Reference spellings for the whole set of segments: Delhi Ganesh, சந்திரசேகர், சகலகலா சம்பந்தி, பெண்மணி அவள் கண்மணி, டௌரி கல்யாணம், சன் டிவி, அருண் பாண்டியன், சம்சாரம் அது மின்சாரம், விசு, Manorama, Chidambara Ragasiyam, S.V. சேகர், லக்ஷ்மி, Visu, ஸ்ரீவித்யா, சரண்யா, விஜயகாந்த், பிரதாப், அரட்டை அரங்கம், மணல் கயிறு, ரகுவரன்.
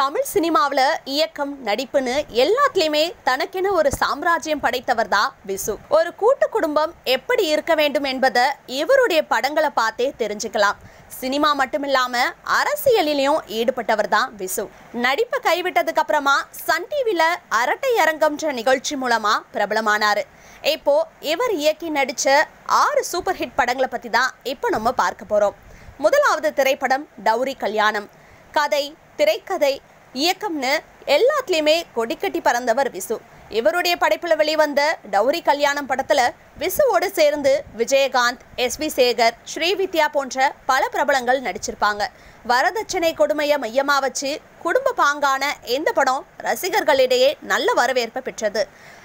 தமிழ் சினிமாவில் இயக்கம் நடிப்புன்னு எல்லாத்துலேயுமே தனக்கென ஒரு சாம்ராஜ்யம் படைத்தவர் தான் விசு. ஒரு கூட்டு குடும்பம் எப்படி இருக்க வேண்டும் என்பதை இவருடைய படங்களை பார்த்தே தெரிஞ்சுக்கலாம். சினிமா மட்டுமில்லாமல் அரசியலிலையும் ஈடுபட்டவர் தான் விசு. நடிப்பை கைவிட்டதுக்கு அப்புறமா சன் டிவியில் அரட்டை அரங்கம்ன்ற நிகழ்ச்சி மூலமாக பிரபலமானார். இப்போ இவர் இயக்கி நடித்த 6 சூப்பர் ஹிட் படங்களை பற்றி தான் இப்போ நம்ம பார்க்க போகிறோம். முதலாவது திரைப்படம் டௌரி கல்யாணம். கதை, திரைக்கதை, இயக்கம்னு எல்லாத்துலேயுமே கொடிக்கட்டி பறந்தவர் விசு. இவருடைய படைப்பில் வெளிவந்த டௌரி கல்யாணம் படத்தில் விசுவோடு சேர்ந்து விஜயகாந்த், S.V. சேகர், ஸ்ரீவித்யா போன்ற பல பிரபலங்கள் நடிச்சிருப்பாங்க. வரதட்சணை கொடுமையை மையமாக வச்சு குடும்ப பாங்கான இந்த படம் ரசிகர்களிடையே நல்ல வரவேற்பை பெற்றது.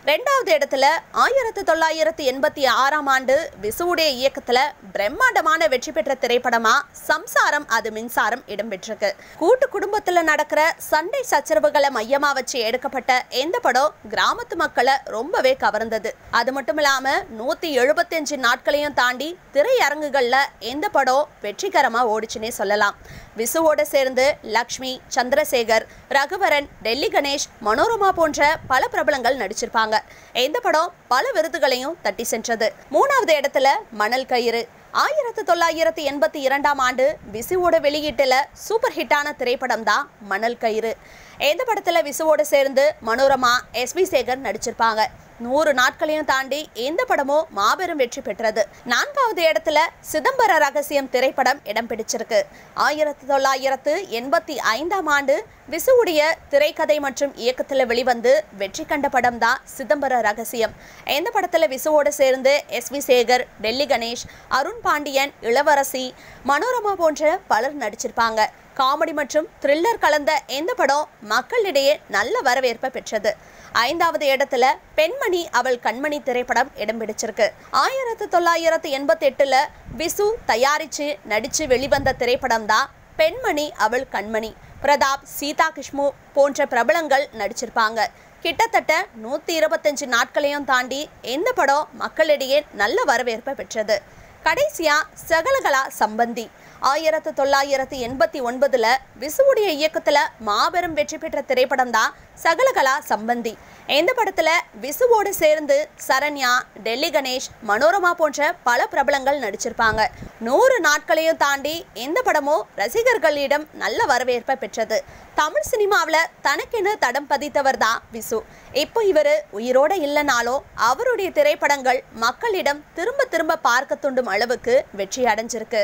ரெண்டாவது இடத்துல 1986ஆம் ஆண்டு விசுவுடைய இயக்கத்தில் பிரம்மாண்டமான வெற்றி பெற்ற திரைப்படமாக சம்சாரம் அது மின்சாரம் இடம்பெற்றிருக்கு. கூட்டு குடும்பத்தில் நடக்கிற சண்டை சச்சரவுகளை மையமாக வச்சு எடுக்கப்பட்ட இந்த படம் கிராமத்து மக்களை ரொம்பவே கவர்ந்தது. அது மட்டும் இல்லாமல் 175 நாட்களையும் தாண்டி திரையரங்குகளில் இந்த படம் வெற்றிகரமாக ஓடிச்சுன்னே சொல்லலாம். விசுவோடு சேர்ந்து லக்ஷ்மி, சந்திரசேகர், ரகுவரன், டெல்லி கணேஷ், மனோரமா போன்ற பல பிரபலங்கள் நடிச்சிருப்பாங்க. இந்த படம் பல விருதுகளையும் தட்டி சென்றது. மூணாவது இடத்துல மணல் கயிறு. 1982ஆம் ஆண்டு விசுவோட வெளியீட்டில் சூப்பர் ஹிட்டான திரைப்படம் தான் மணல் கயிறு. இந்த படத்தில் விசுவோடு சேர்ந்து மனோரமா, S.V. சேகர் நடிச்சிருப்பாங்க. 100 நாட்களையும் தாண்டி இந்த படமும் மாபெரும் வெற்றி பெற்றது. 4வது இடத்துல சிதம்பர ரகசியம் திரைப்படம் இடம் பிடிச்சிருக்கு. 1985ஆம் ஆண்டு விசுவுடைய திரைக்கதை மற்றும் இயக்கத்தில் வெளிவந்து வெற்றி கண்ட படம் தான் சிதம்பர ரகசியம். இந்த படத்தில் விசுவோடு சேர்ந்து S.V. சேகர், டெல்லி கணேஷ், அருண் பாண்டியன், இளவரசி, மனோரமா போன்ற பலர் நடிச்சிருப்பாங்க. காமெடி மற்றும் த்ரில்லர் கலந்த இந்த படம் மக்களிடையே நல்ல வரவேற்பை பெற்றது. 5வது இடத்துல பெண்மணி அவள் கண்மணி திரைப்படம் இடம் பிடிச்சிருக்கு. 1988ல் விசு தயாரித்து நடித்து வெளிவந்த திரைப்படம் தான் பெண்மணி அவள் கண்மணி. பிரதாப், சீதா கிஷ்மு போன்ற பிரபலங்கள் நடிச்சிருப்பாங்க. கிட்டத்தட்ட 125 நாட்களையும் தாண்டி இந்த படம் மக்களிடையே நல்ல வரவேற்பை பெற்றது. கடைசியா சகலகலா சம்பந்தி. 1989ல் விசுவுடைய இயக்கத்தில் மாபெரும் வெற்றி பெற்ற திரைப்படம் தான் சகலகலா சம்பந்தி. இந்த படத்தில் விசுவோடு சேர்ந்து சரண்யா, டெல்லி கணேஷ், மனோரமா போன்ற பல பிரபலங்கள் நடிச்சிருப்பாங்க. 100 நாட்களையும் தாண்டி இந்த படமும் ரசிகர்களிடம் நல்ல வரவேற்பை பெற்றது. தமிழ் சினிமாவில் தனக்கென தடம் பதித்தவர் தான் விசு. இப்போ இவர் உயிரோடு இல்லைனாலும் அவருடைய திரைப்படங்கள் மக்களிடம் திரும்ப திரும்ப பார்க்க தூண்டும் அளவுக்கு வெற்றி அடைஞ்சிருக்கு.